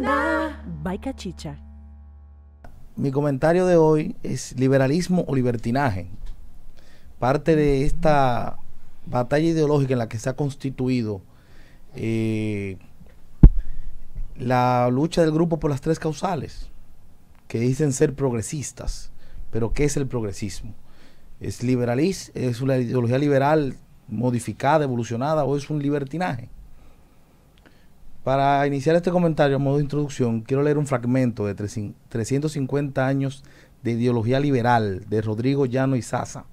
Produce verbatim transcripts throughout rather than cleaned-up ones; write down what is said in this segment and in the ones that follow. Mañana By Cachicha. Mi comentario de hoy es liberalismo o libertinaje. Parte de esta batalla ideológica en la que se ha constituido eh, la lucha del grupo por las tres causales, que dicen ser progresistas. Pero ¿qué es el progresismo? ¿Es liberalismo? ¿Es una ideología liberal modificada, evolucionada, o es un libertinaje? Para iniciar este comentario a modo de introducción, quiero leer un fragmento de trescientos cincuenta años de ideología liberal de Rodrigo Llano y Sasa.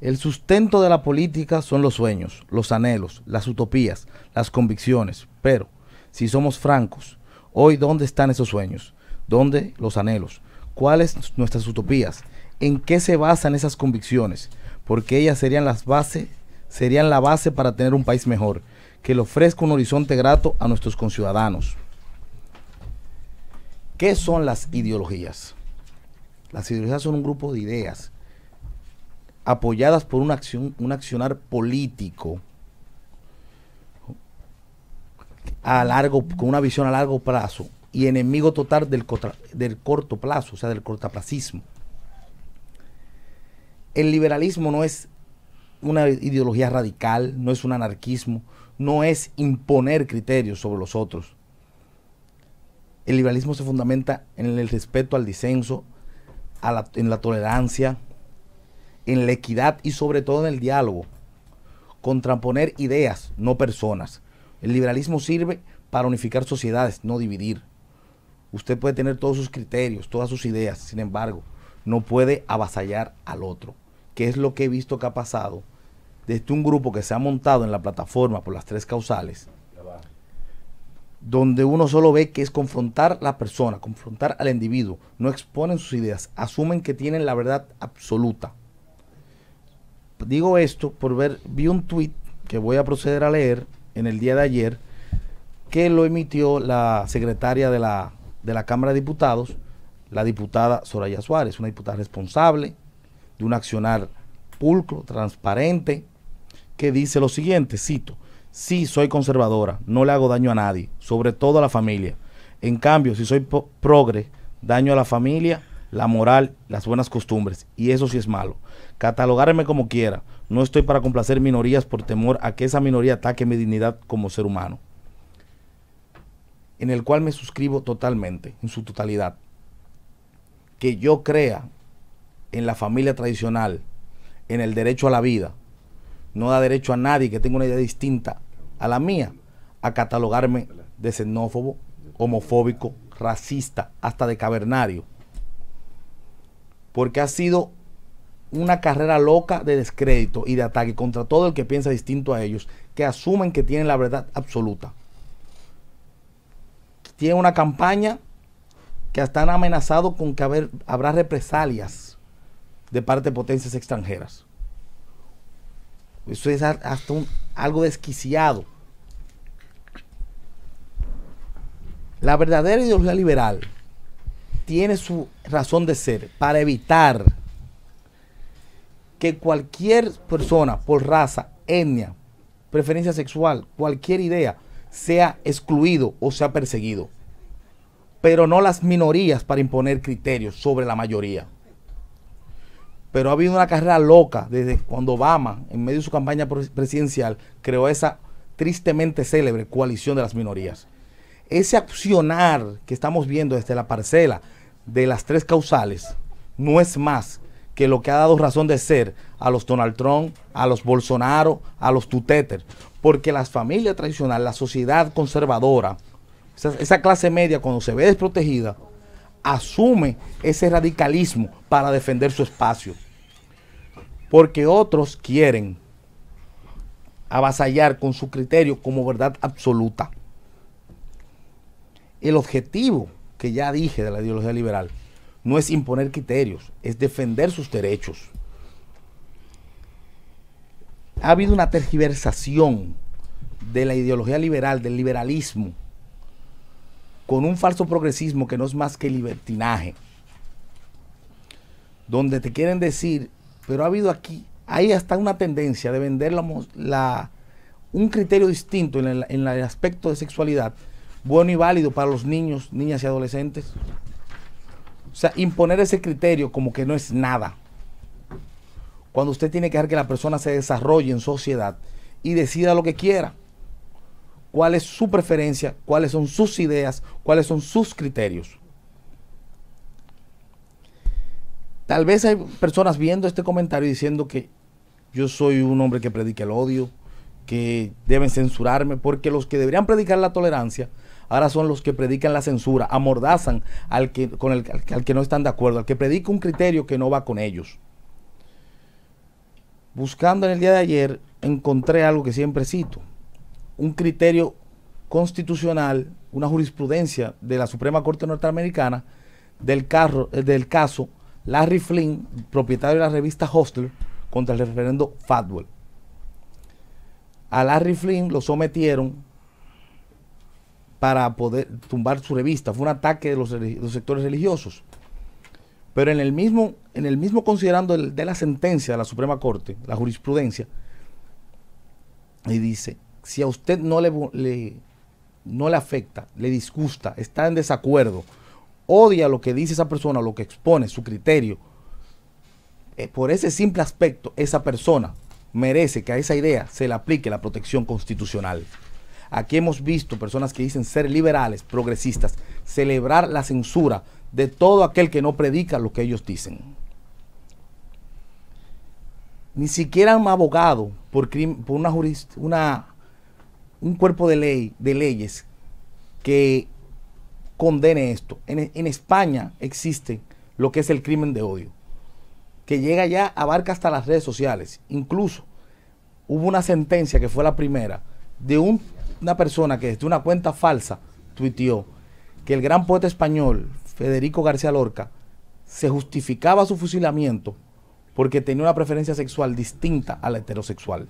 El sustento de la política son los sueños, los anhelos, las utopías, las convicciones. Pero, si somos francos, hoy, ¿dónde están esos sueños? ¿Dónde los anhelos? ¿Cuáles nuestras utopías? ¿En qué se basan esas convicciones? Porque ellas serían las bases, serían la base para tener un país mejor, que le ofrezca un horizonte grato a nuestros conciudadanos. ¿Qué son las ideologías? Las ideologías son un grupo de ideas apoyadas por una acción, un accionar político a largo, con una visión a largo plazo, y enemigo total del, contra, del corto plazo, o sea, del cortoplacismo. El liberalismo no es una ideología radical, no es un anarquismo, no es imponer criterios sobre los otros. El liberalismo se fundamenta en el respeto al disenso, a la, en la tolerancia, en la equidad y sobre todo en el diálogo. Contraponer ideas, no personas. El liberalismo sirve para unificar sociedades, no dividir. Usted puede tener todos sus criterios, todas sus ideas, sin embargo, no puede avasallar al otro, que es lo que he visto que ha pasado desde un grupo que se ha montado en la plataforma por las tres causales, donde uno solo ve que es confrontar a la persona, confrontar al individuo, no exponen sus ideas, asumen que tienen la verdad absoluta. Digo esto por ver, vi un tuit que voy a proceder a leer en el día de ayer, que lo emitió la secretaria de la, de la Cámara de Diputados, la diputada Soraya Suárez, una diputada responsable, de un accionar pulcro, transparente, que dice lo siguiente, cito: sí, soy conservadora, no le hago daño a nadie, sobre todo a la familia. En cambio, si soy progre, daño a la familia, la moral, las buenas costumbres, y eso sí es malo. Catalogarme como quiera, no estoy para complacer minorías por temor a que esa minoría ataque mi dignidad como ser humano. En el cual me suscribo totalmente, en su totalidad. Que yo crea en la familia tradicional, en el derecho a la vida, no da derecho a nadie que tenga una idea distinta a la mía a catalogarme de xenófobo, homofóbico, racista, hasta de cavernario. Porque ha sido una carrera loca de descrédito y de ataque contra todo el que piensa distinto a ellos, que asumen que tienen la verdad absoluta. Tiene una campaña que hasta han amenazado con que haber, habrá represalias de parte de potencias extranjeras. Eso es hasta un, algo desquiciado. La verdadera ideología liberal tiene su razón de ser para evitar que cualquier persona por raza, etnia, preferencia sexual, cualquier idea, sea excluido o sea perseguido, pero no las minorías para imponer criterios sobre la mayoría. Pero ha habido una carrera loca desde cuando Obama, en medio de su campaña presidencial, creó esa tristemente célebre coalición de las minorías. Ese accionar que estamos viendo desde la parcela de las tres causales no es más que lo que ha dado razón de ser a los Donald Trump, a los Bolsonaro, a los Tuteters, porque las familias tradicionales, la sociedad conservadora, esa clase media, cuando se ve desprotegida, asume ese radicalismo para defender su espacio, porque otros quieren avasallar con su criterio como verdad absoluta. El objetivo que ya dije de la ideología liberal no es imponer criterios, es defender sus derechos. Ha habido una tergiversación de la ideología liberal, del liberalismo, con un falso progresismo que no es más que libertinaje, donde te quieren decir, pero ha habido aquí, ahí hasta una tendencia de vender la, la, un criterio distinto en el, en el aspecto de sexualidad bueno y válido para los niños, niñas y adolescentes. O sea, imponer ese criterio como que no es nada. Cuando usted tiene que dejar que la persona se desarrolle en sociedad y decida lo que quiera. ¿Cuál es su preferencia? ¿Cuáles son sus ideas? ¿Cuáles son sus criterios? Tal vez hay personas viendo este comentario diciendo que yo soy un hombre que predica el odio, que deben censurarme, porque los que deberían predicar la tolerancia ahora son los que predican la censura, amordazan al que, con el, al, al que no están de acuerdo, al que predica un criterio que no va con ellos. Buscando en el día de ayer, encontré algo que siempre cito, un criterio constitucional, una jurisprudencia de la Suprema Corte Norteamericana del, carro, del caso Larry Flynt, propietario de la revista Hustler, contra el referendo Fatwell. A Larry Flynt lo sometieron para poder tumbar su revista. Fue un ataque de los, de los sectores religiosos. Pero en el mismo, en el mismo considerando el, de la sentencia de la Suprema Corte, la jurisprudencia, y dice, si a usted no le, le, no le afecta, le disgusta, está en desacuerdo, odia lo que dice esa persona, lo que expone, su criterio, eh, por ese simple aspecto, esa persona merece que a esa idea se le aplique la protección constitucional. Aquí hemos visto personas que dicen ser liberales, progresistas, celebrar la censura de todo aquel que no predica lo que ellos dicen. Ni siquiera un abogado por, por una, jurista, una un cuerpo de, ley, de leyes que condene esto. En, en España existe lo que es el crimen de odio, que llega ya, abarca hasta las redes sociales. Incluso hubo una sentencia que fue la primera de un, una persona que desde una cuenta falsa tuiteó que el gran poeta español Federico García Lorca se justificaba su fusilamiento porque tenía una preferencia sexual distinta a la heterosexual.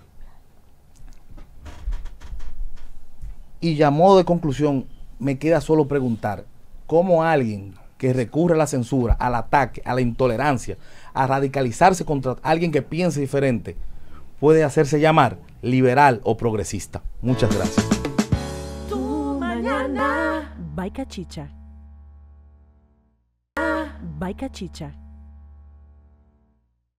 Y llamó de conclusión, me queda solo preguntar, ¿cómo alguien que recurre a la censura, al ataque, a la intolerancia, a radicalizarse contra alguien que piense diferente, puede hacerse llamar liberal o progresista? Muchas gracias. Tu Mañana by Cachicha. By Cachicha.